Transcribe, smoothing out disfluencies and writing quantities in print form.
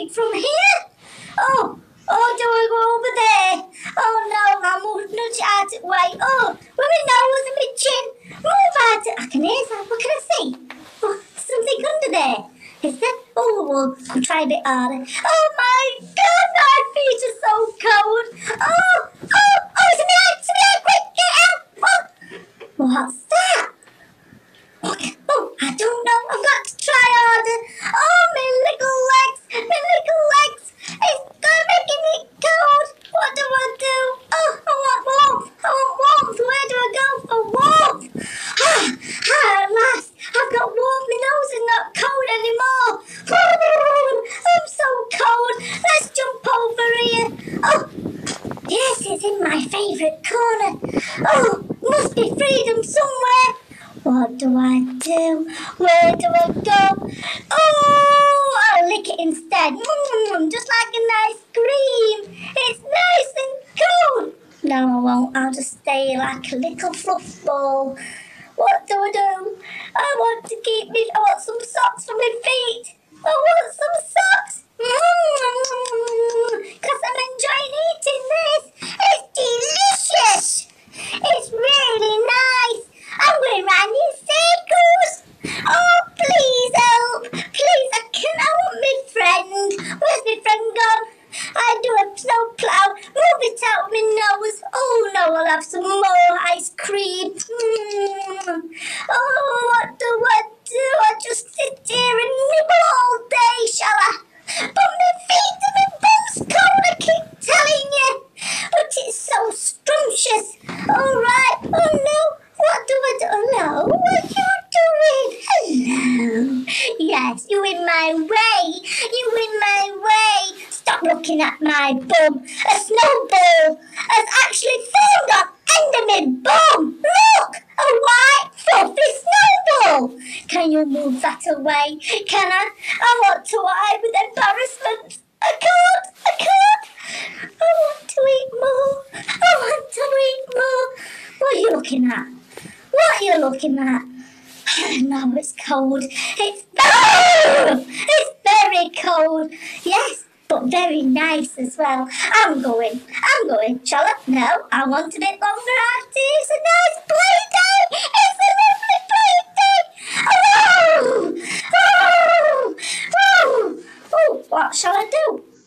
big from here. Oh, do I go over there? Oh no, I'm not out of way. Oh, with my nose and my chin. Move out. I can hear that. What can I see? Oh, something under there. Is that? Oh, well, I'll try a bit harder. Oh my God, my feet are so cold. Oh, it's me, quick, get out. Oh, what's that? Oh, I don't know. I've got to try harder. Oh, my little legs. It's making me cold. What do I do? Oh, I want warmth. Where do I go for warmth? At last, I've got warmth. My nose is not cold anymore. I'm so cold. Let's jump over here. Oh, yes, it's in my favourite corner. Oh, must be freedom somewhere. What do I do? Where do I go? Oh, I'll lick it instead. Just like an ice cream. It's nice and cold. No, I won't. I'll just stay like a little fluff ball. What do I do? I want some socks for my feet. I want some socks. Because I'm enjoying eating this. It's delicious. It's really nice. I'm going round in circles. Oh, please help. Please, I want my friend. Where's my friend gone? I do a snow plow. Move it out of my nose. Oh, no, I'll have some more ice cream. Oh, what do I do? I just sit here and nibble all day, shall I? But my feet and my bones cold, I keep telling you. But it's so scrumptious. All right. Oh, no. What do I do? Hello, what are you doing? Hello. Yes, you in my way. You in my way. Stop looking at my bum. A snowball has actually formed up under my bum. Look, a white fluffy snowball. Can you move that away? Can I? I want to hide with embarrassment. I can't. I want to eat more. What are you looking at? What are you looking at? No, it's cold. It's very cold. Yes, but very nice as well. I'm going. Shall I? No, I want a bit longer after. It's a nice play day. It's a lovely play day. Oh, what shall I do?